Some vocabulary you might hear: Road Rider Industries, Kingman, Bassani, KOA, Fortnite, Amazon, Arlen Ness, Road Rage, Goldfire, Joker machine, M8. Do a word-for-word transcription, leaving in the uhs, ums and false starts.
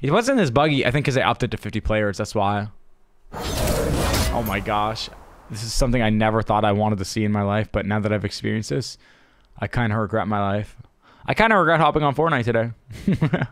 He wasn't as buggy, I think, because they opted to fifty players. That's why. Oh my gosh. This is something I never thought I wanted to see in my life, but now that I've experienced this, I kind of regret my life. I kind of regret hopping on Fortnite today.